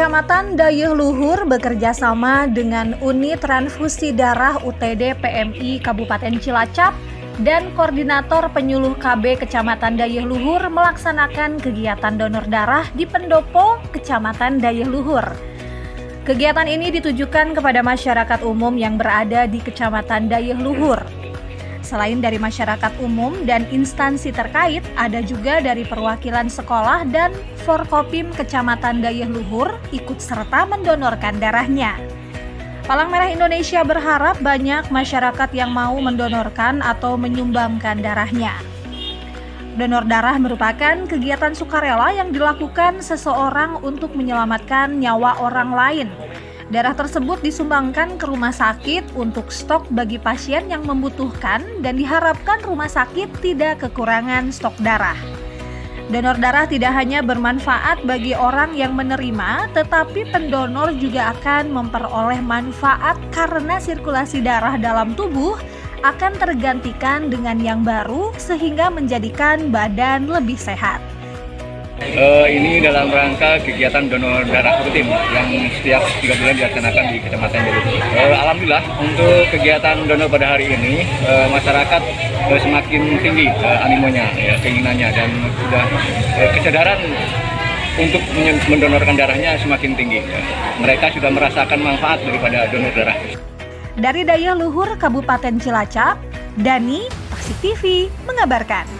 Kecamatan Dayeuhluhur bekerja sama dengan Unit Transfusi Darah UTD PMI Kabupaten Cilacap dan Koordinator Penyuluh KB Kecamatan Dayeuhluhur melaksanakan kegiatan donor darah di Pendopo Kecamatan Dayeuhluhur. Kegiatan ini ditujukan kepada masyarakat umum yang berada di Kecamatan Dayeuhluhur. Selain dari masyarakat umum dan instansi terkait, ada juga dari perwakilan sekolah dan Forkopim Kecamatan Dayeuhluhur ikut serta mendonorkan darahnya. Palang Merah Indonesia berharap banyak masyarakat yang mau mendonorkan atau menyumbangkan darahnya. Donor darah merupakan kegiatan sukarela yang dilakukan seseorang untuk menyelamatkan nyawa orang lain. Darah tersebut disumbangkan ke rumah sakit untuk stok bagi pasien yang membutuhkan dan diharapkan rumah sakit tidak kekurangan stok darah. Donor darah tidak hanya bermanfaat bagi orang yang menerima, tetapi pendonor juga akan memperoleh manfaat karena sirkulasi darah dalam tubuh akan tergantikan dengan yang baru sehingga menjadikan badan lebih sehat. Ini dalam rangka kegiatan donor darah rutin yang setiap 3 bulan dilaksanakan di Kecamatan Dayeuhluhur. Alhamdulillah untuk kegiatan donor pada hari ini masyarakat semakin tinggi animonya, keinginannya, dan sudah kesadaran untuk mendonorkan darahnya semakin tinggi. Mereka sudah merasakan manfaat daripada donor darah. Dari Dayeuhluhur Kabupaten Cilacap, Dani, Tasik TV mengabarkan.